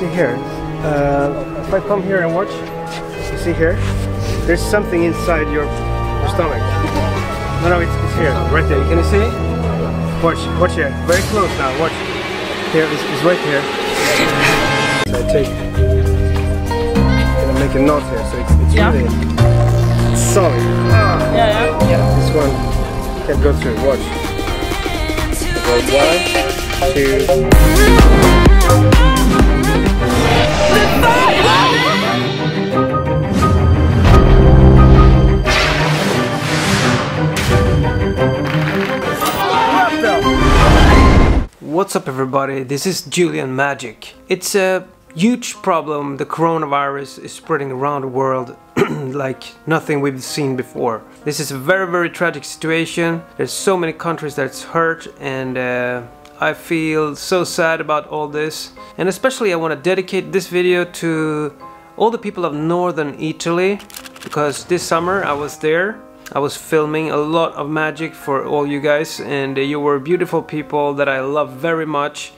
see here, if I come here and watch, you see here, there's something inside your stomach. No, it's here, right there. Can you see? Watch here. Very close now. Watch. Here, it's right here. So I take, and I make a knot here, so it's really solid. Ah. Yeah. This one can't go through. Watch. One, two. What's up everybody, this is Julien Magic. It's a huge problem, the coronavirus is spreading around the world like nothing we've seen before. This is a very, very tragic situation, there's so many countries that's hurt, and I feel so sad about all this. And especially I want to dedicate this video to all the people of northern Italy, because this summer I was there. I was filming a lot of magic for all you guys, and you were beautiful people that I love very much.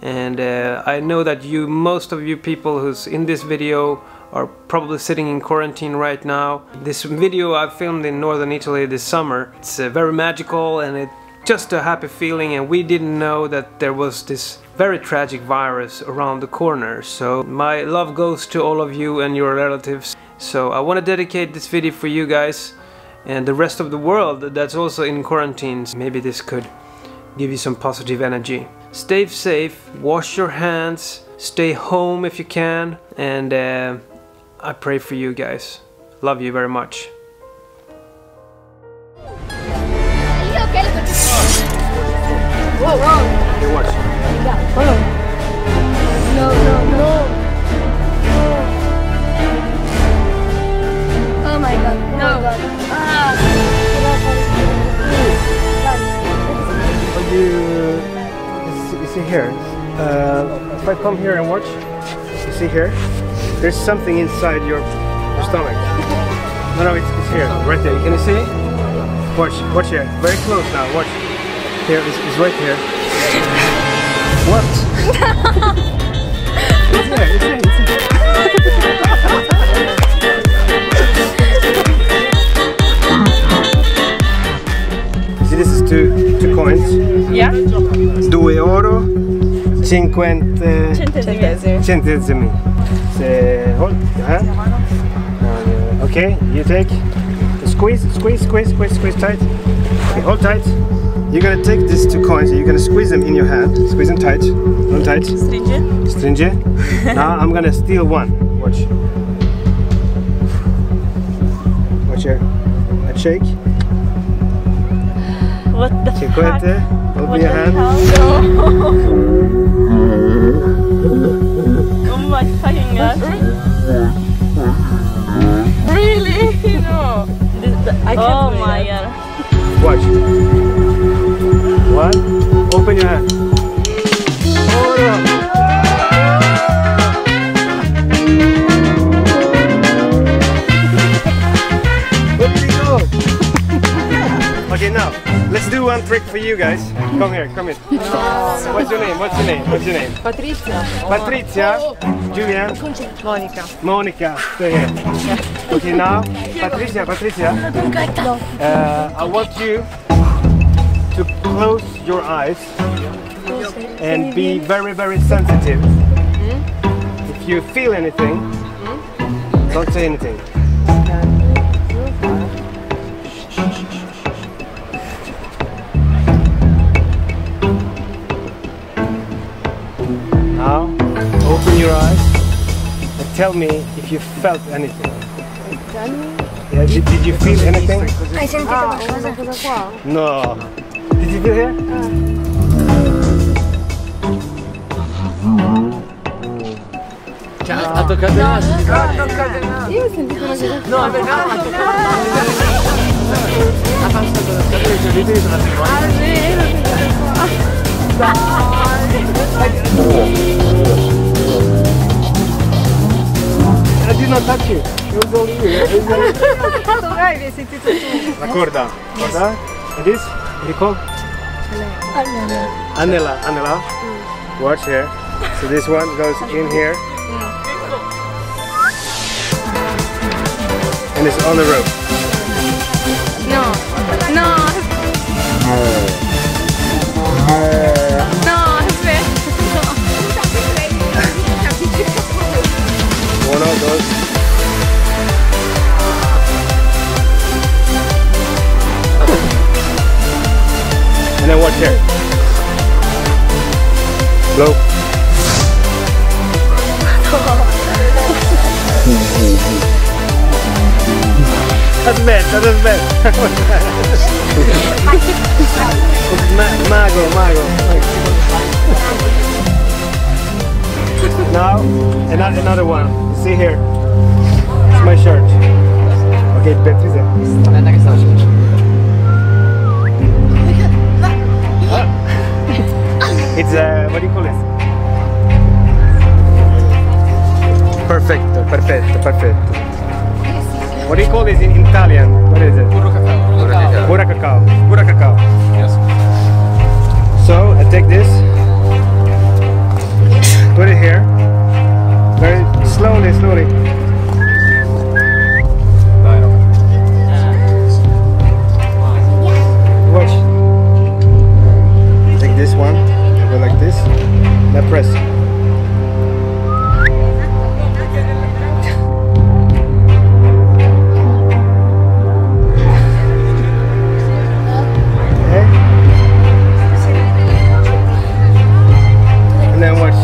And I know that you, most of you people who's in this video, are probably sitting in quarantine right now. This video I filmed in northern Italy this summer. It's very magical, and it's just a happy feeling, and we didn't know that there was this very tragic virus around the corner. So my love goes to all of you and your relatives. So I want to dedicate this video for you guys and the rest of the world that's also in quarantines. Maybe this could give you some positive energy. Stay safe, wash your hands, stay home if you can, and I pray for you guys. Love you very much. Whoa, whoa. Okay, watch. No, no, no. You see here, if I come here and watch, you see here, there's something inside your stomach. No, it's here, right there. Can you see? Watch here, very close now. Watch. Here, it's right here. What? It's here. This is two coins. Yeah. 2 euro 50 centesimi. Hold. Okay, you take. Squeeze tight. Okay, hold tight. You're gonna take these two coins. You're gonna squeeze them in your hand. Squeeze them tight. Hold tight. Stringe. Now I'm gonna steal one. Watch here. I shake. What the fuck? Open your hand. Oh my fucking god. Really? No. I can't. Oh my god. Watch. One. Open your hand. Okay, now let's do one trick for you guys. Come here, come in. What's your name? Patrizia. Julian. Monica. Stay here. Okay, now, Patrizia. I want you to close your eyes and be very, very sensitive. If you feel anything, don't say anything. Now, open your eyes and tell me if you felt anything. Yeah, did you feel anything? Hai sentito qualcosa qua? No. Did you feel here? Ha toccato il naso. Io ho sentito una cosa. No, perché ha toccato. I did not touch you. It was all you. La corda. Corda. And this? What do you call? Anela. Anela. Watch here. So this one goes in here. And it's on the rope. No. No. No. One of those. And then watch here. Blow. That's bad, that's bad. Mago. Now, another one. See here. It's my shirt. Okay, Patrice. It's what do you call it? Perfecto, perfetto, perfetto. What do you call this in Italian? What is it? Puro cacao. Puro cacao. Puro cacao. Puro cacao. Yes. So I take this, put it here, very slowly, slowly. Watch. Take this one. Like this, now press. Okay. And then watch.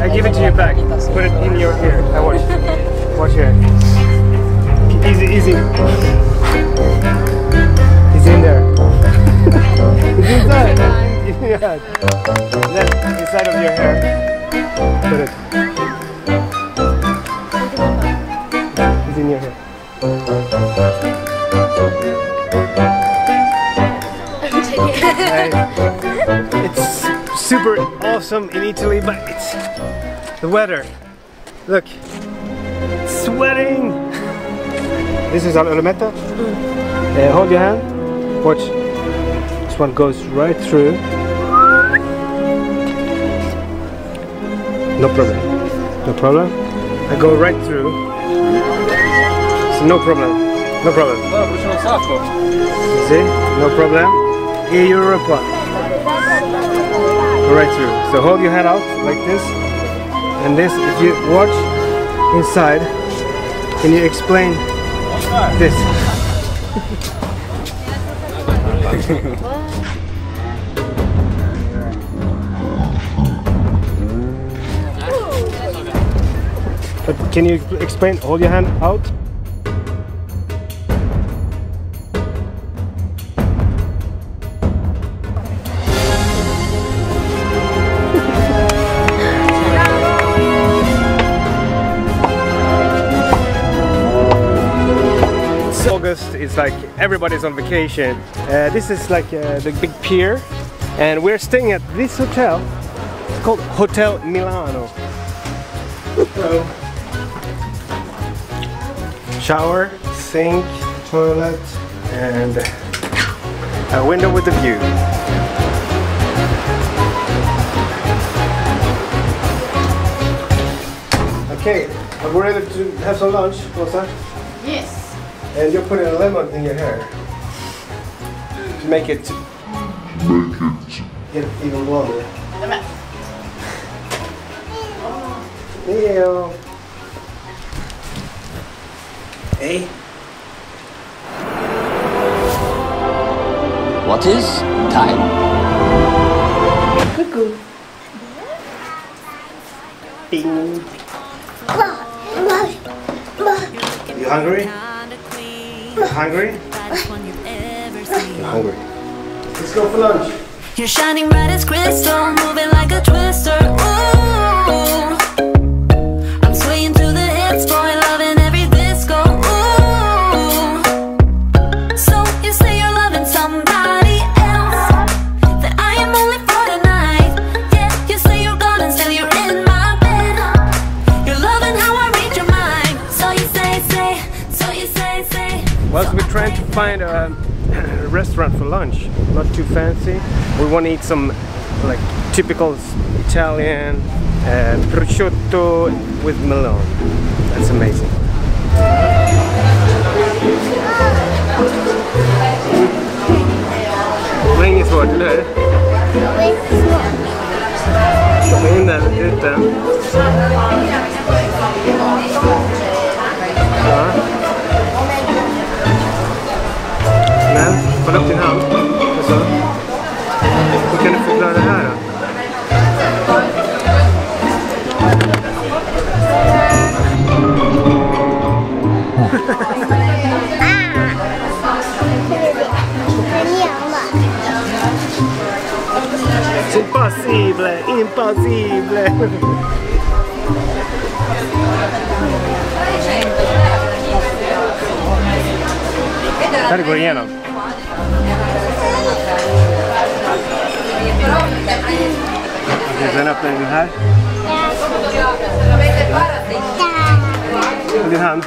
I give it to you back. Put it in your ear. I watch. Watch here. Easy, easy. It's in there. It's inside. Yeah. Inside of your hair. Put it. It's in your hair. It's super awesome in Italy, but it's. The weather. Look. It's sweating. This is our Olometta. Hold your hand. Watch. This one goes right through. No problem. No problem. I go right through. So no problem. No problem. See? No problem. Europa. Right through. So hold your hand out like this. And this, if you watch inside, can you explain this? But can you explain? Hold your hand out. It's like everybody's on vacation. This is like the big pier, and we're staying at this hotel. It's called Hotel Milano. So, shower, sink, toilet, and a window with a view. Okay, we're ready to have some lunch, Rosa? Yes. And you're putting a lemon in your hair to make it get even longer. Yeah. Hey. What is time? Cuckoo. Bing. You hungry? Hungry? You're hungry. Let's go for lunch. You're shining bright as crystal, moving like a twister. Ooh. I'm swaying through the hits, boy, loving every disco. Ooh. So you say you're loving somebody else. find a restaurant for lunch, not too fancy. We want to eat some like typical Italian prosciutto with melon. That's amazing. Länge svårt, eller hur? Kom in där ute. Ja. Men, kolla upp din hand. Hur kan du förklara det här då? Impossibile, impossibile. Pergoliano. Is that up there in your hand? Yeah. In your hand?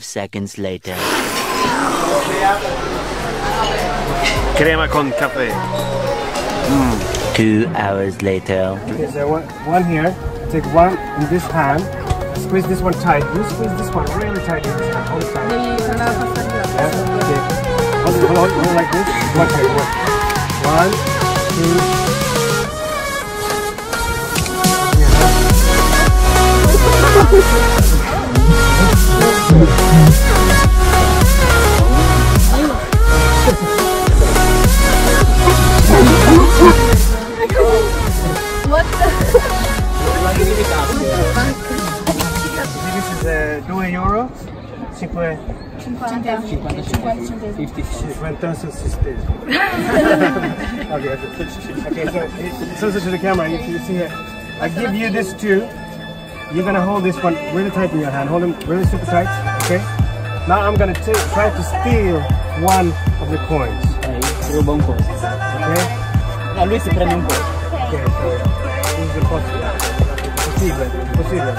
Seconds later. Crema con cafe. 2 hours later. Okay, so one here. Take one in this hand. Squeeze this one tight. You squeeze this one really tight. This hand all the time. Okay. Hold like this. One, two. What the? This is €2. 50 centesimi. Okay, so listen to the camera. You see here. I give you this two. You're gonna hold this one really tight in your hand. Hold them really super tight. Okay. Now I'm gonna try to steal one of the coins. Okay. A lui si prende un po'. Okay. This is possible. Possible.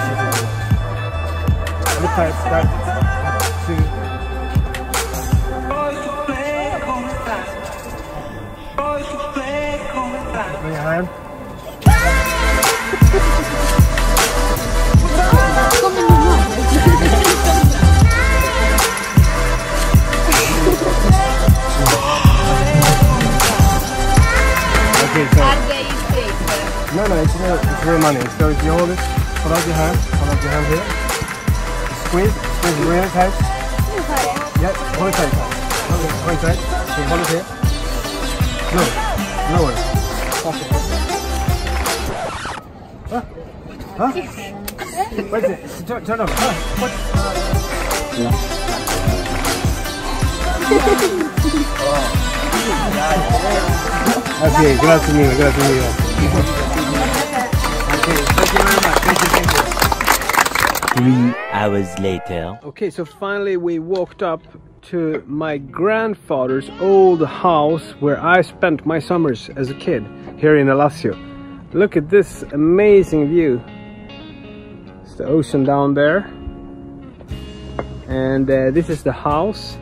Look tight. Start. Two. Bring your hand. Okay, so. No, it's real money. So if you hold it, hold out your hand here. Squeeze real tight. Yeah, hold it tight. Okay, hold it here. No one. Okay. Huh? Wait a minute, turn off. What? Yeah. Okay, grazie mille. Okay, thank you very much. Thank you. 3 hours later. Okay, so finally we walked up to my grandfather's old house where I spent my summers as a kid here in Alassio. Look at this amazing view. It's the ocean down there. And this is the house.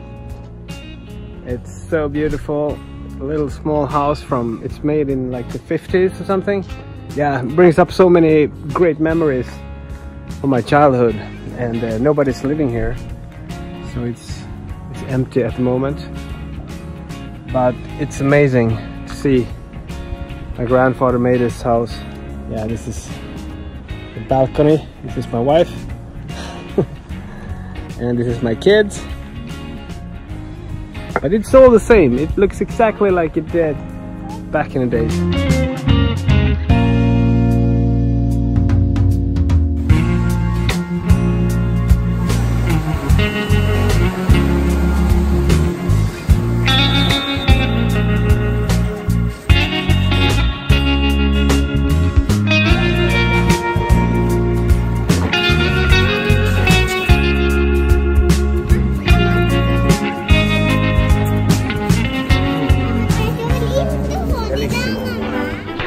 It's so beautiful. A little small house from, it's made in like the 50s or something. Yeah, it brings up so many great memories from my childhood. And nobody's living here, so it's empty at the moment, but it's amazing to see. My grandfather made this house. Yeah, this is the balcony. This is my wife and this is my kids, but it's all the same. It looks exactly like it did back in the days.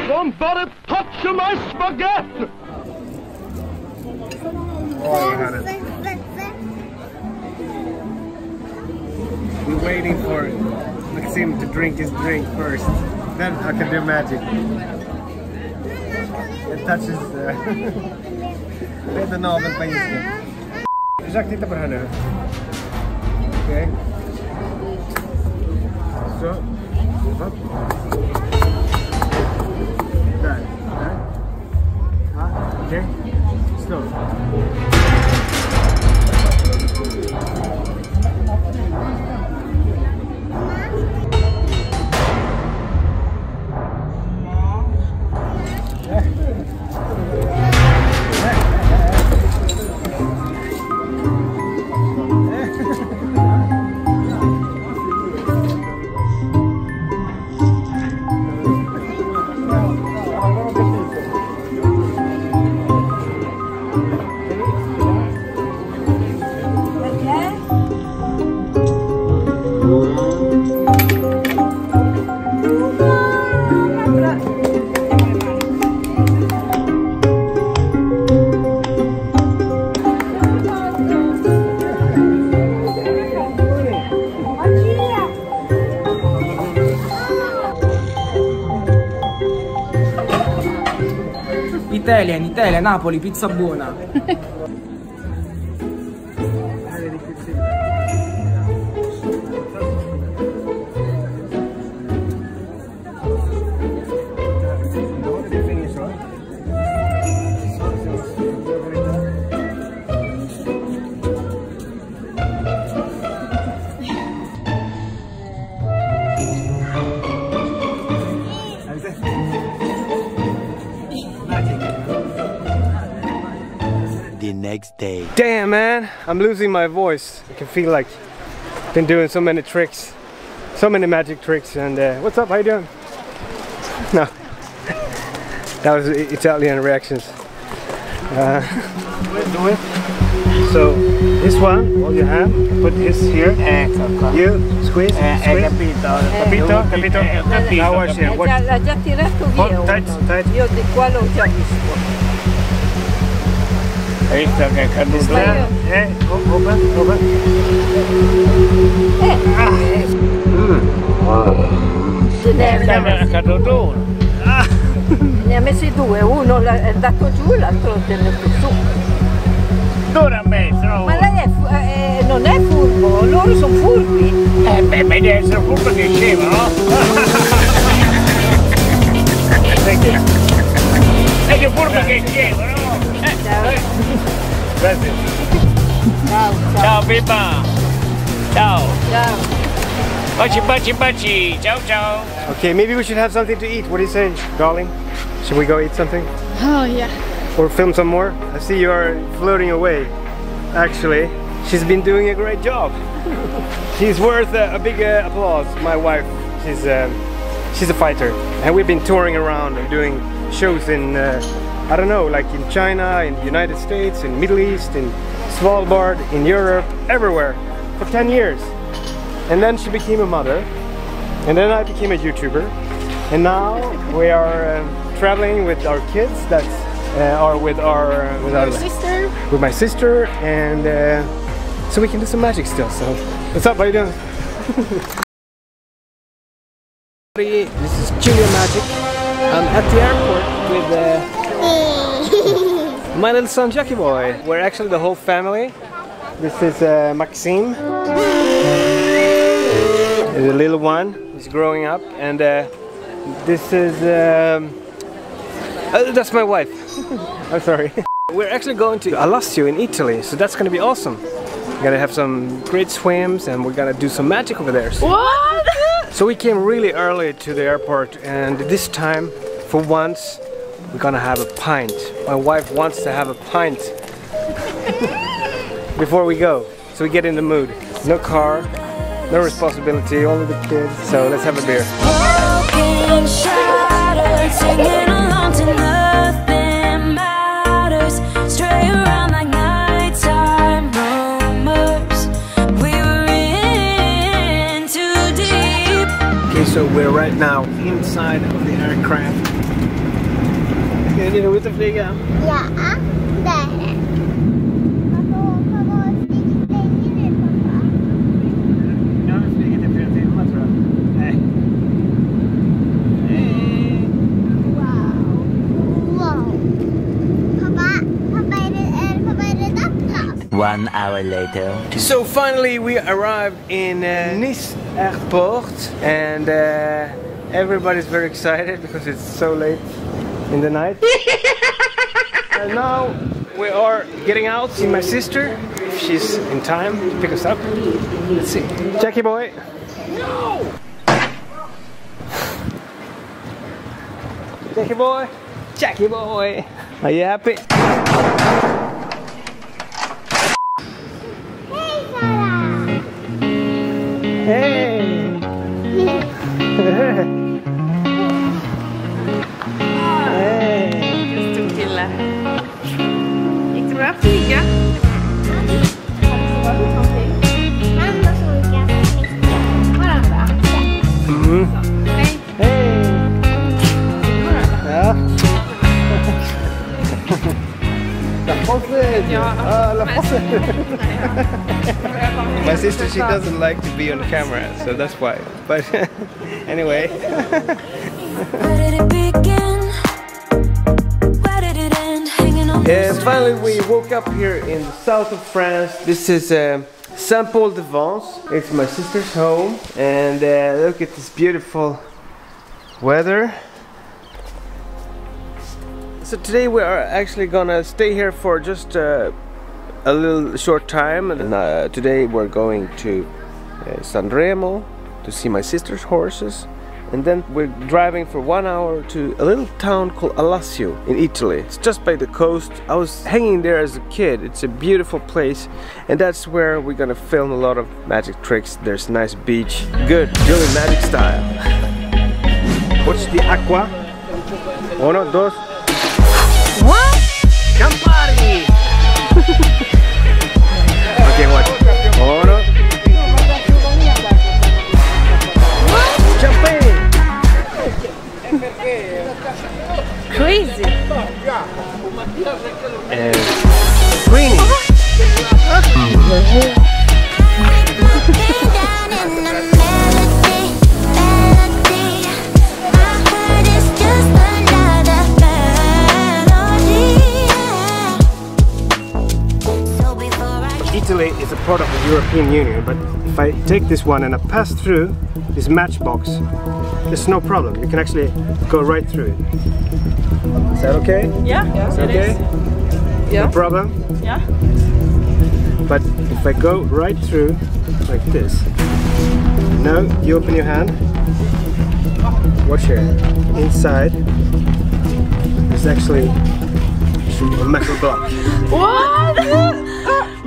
Somebody touch my spaghetti! Oh, you had it. We're waiting for Maxim to drink his drink first. Then I can do magic. It touches the navel på isen. Jack, titta på det här nu. Okej. Så. Okay, slow. Italia, in Italia, Napoli, pizza buona. The next day. Damn, man, I'm losing my voice. I can feel like I've been doing so many tricks, so many magic tricks. And what's up? How you doing? No, that was Italian reactions. So this one, all you have, put this here. You squeeze, capito. Now watch it. L'ha già tirato via. Tight. Io di qua l'ho già visto. Ne ha messi due, uno è andato giù, l'altro l'ho tenuto su. Dura mezzo. Ma lei è, non è furbo, loro sono furbi. Beh, meglio essere furbo che scemo, no? Meglio furbo che scemo, no? Grazie. Ciao Pippa. Ciao. Baci. Ciao. Okay, maybe we should have something to eat. What do you say, darling? Should we go eat something? Oh yeah. Or film some more? I see you are floating away. Actually, she's been doing a great job. She's worth a big applause. My wife, she's a fighter, and we've been touring around and doing shows in. I don't know, like in China, in the United States, in Middle East, in Svalbard, in Europe, everywhere for 10 years. And then she became a mother. And then I became a YouTuber. And now we are traveling with our kids. That's or with my sister. And so we can do some magic still. So what's up? How you doing? This is Julien Magic. I'm at the airport with my little son, Jackie boy. We're actually the whole family. This is Maxime, the little one. He's growing up, and this is that's my wife. I'm sorry. We're actually going to Alassio in Italy, so that's gonna be awesome. We're gonna have some great swims, and we're gonna do some magic over there. So. What? So we came really early to the airport, and this time, for once, we're gonna have a pint. My wife wants to have a pint before we go, so we get in the mood. No car, no responsibility, only the kids. So let's have a beer. Okay, so we're right now inside of the aircraft. Kun je nu te vliegen? Ja, daar. Papa, vliegen tegen papa? Ja, we vliegen tegen papa. Nee. Nee. Wow. Wow. Papa, 1 hour later. So finally we arrived in Nice Airport, and everybody's very excited because it's so late in the night. And now we are getting out to see my sister. If she's in time to pick us up. Let's see. Jackie boy. No! Jackie boy. Jackie boy. Are you happy? Hey, Sarah. Hey. My sister, she doesn't like to be on camera, so that's why. But anyway. And finally we woke up here in the south of France. This is Saint-Paul-de-Vence. It's my sister's home. And look at this beautiful weather. So today we are actually gonna stay here for just a little short time, and today we're going to Sanremo to see my sister's horses, and then we're driving for 1 hour to a little town called Alassio in Italy. It's just by the coast. I was hanging there as a kid. It's a beautiful place, and that's where we're gonna film a lot of magic tricks. There's a nice beach, good Julien Magic style. Watch the aqua. Uno, dos. What? Campari! Okay, watch. Uno. What? Champagne! Crazy! And greenie! Italy is a product of the European Union, but if I take this one and I pass through this matchbox, there's no problem. You can actually go right through it. Is that okay? Yeah, yeah. It's okay? Is. Yeah. No problem? Yeah. But if I go right through like this, now you open your hand, watch here, inside, there's actually a metal block. What?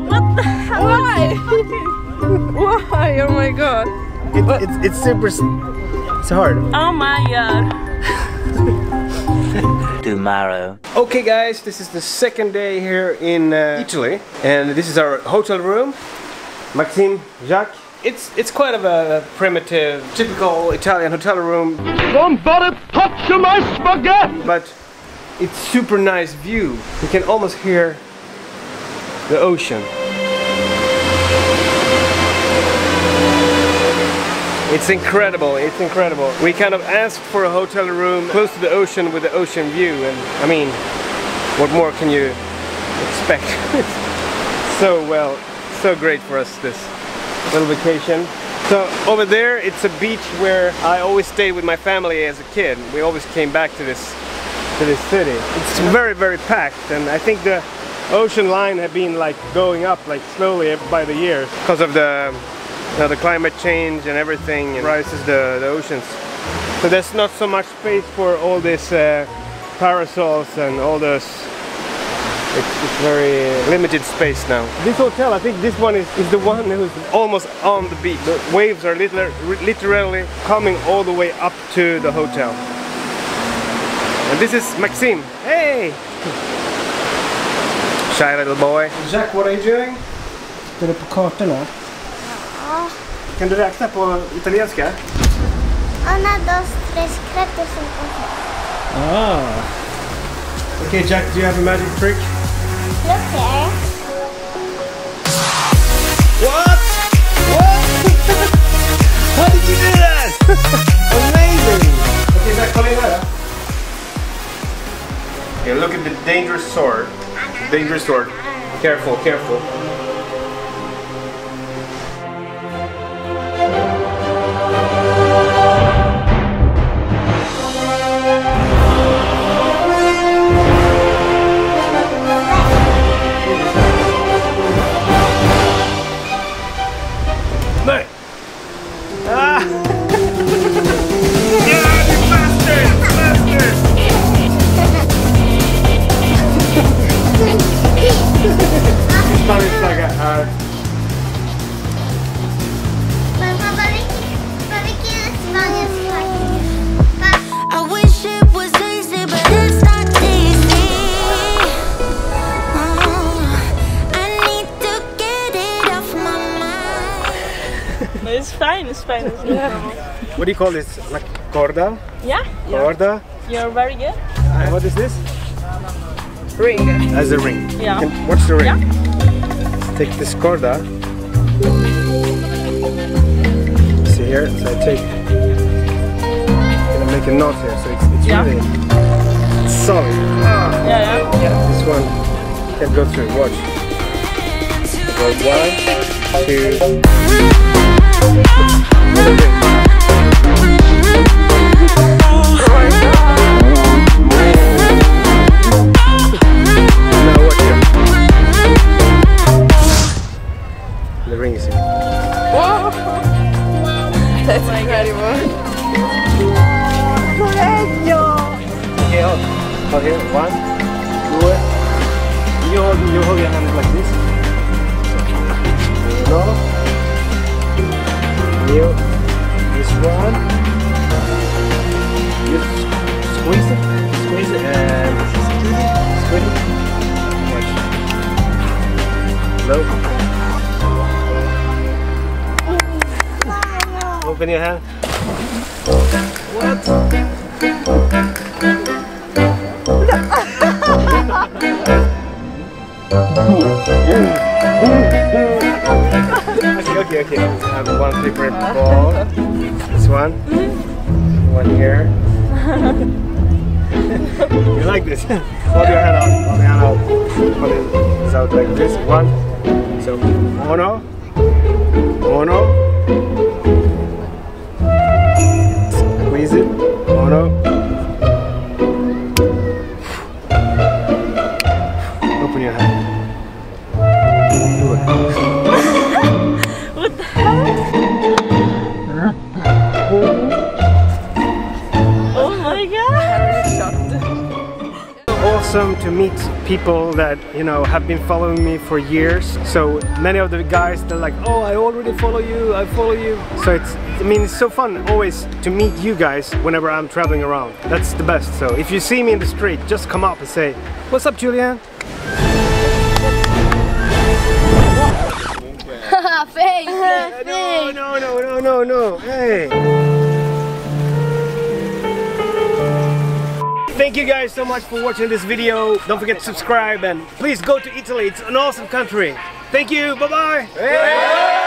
What the hell? Why? Why? Oh my god. It's super... It's hard. Oh my god. Tomorrow. Okay guys, this is the second day here in Italy. And this is our hotel room. Maxime, Jacques, It's quite of a primitive, typical Italian hotel room. Don't bother touching my spaghetti! But it's super nice view. You can almost hear the ocean. It's incredible, it's incredible. We kind of asked for a hotel room close to the ocean with the ocean view, and I mean, what more can you expect? So great for us, this little vacation. So over there, it's a beach where I always stayed with my family as a kid. We always came back to this city. It's very, very packed, and I think the ocean line had been like going up like slowly by the years because of the climate change and everything, and rises the oceans. So there's not so much space for all these parasols and all those. It's very limited space now. This hotel, I think this one is the one who's almost on the beach. The waves are literally coming all the way up to the hotel. And this is Maxime. Hey! Shy little boy. Jack, what are you doing? Tittar på kartorna. Kan du räkna på italienska? Una, dos, tres, cuatro, cinco. Ah. Okay, Jack, do you have a magic trick? Look there. What? What? How did you do that? Amazing! Okay, Jack, follow me. Okay, look at the dangerous sword. Dangerous sword. Careful, careful. It's fine, it's fine. It's yeah. What do you call this? Like corda? Yeah. Corda? You're very good. And what is this? Ring. As a ring. Yeah. What's the ring? Yeah. Let's take this corda. See here? So I take. I'm gonna make a knot here, so it's yeah. Really solid. Ah. Yeah, yeah. Yeah. This one can go through. Watch. So 1, 2. The ring is here. Whoa. That's incredible. Okay, hold. Hold here. 1, 2. You hold your hand like this. No. You, this one, you squeeze it and squeeze it, watch, low, open your hand, what? Okay, I have one different ball. This one. One here. You like this? Hold your hand out. Hold your hand out. Hold it out like this. One. So, uno. Uno. Squeeze it. Uno. Open your hand. Do it. Awesome to meet people that, you know, have been following me for years. So many of the guys, they're like, oh, I already follow you, I follow you. So it's, I mean, it's so fun always to meet you guys whenever I'm traveling around. That's the best. So if you see me in the street, just come up and say, what's up, Julien? fake! No, no, no, no, no, no! Hey! Thank you guys so much for watching this video. Don't forget to subscribe and please go to Italy. It's an awesome country. Thank you. Bye-bye. Hey.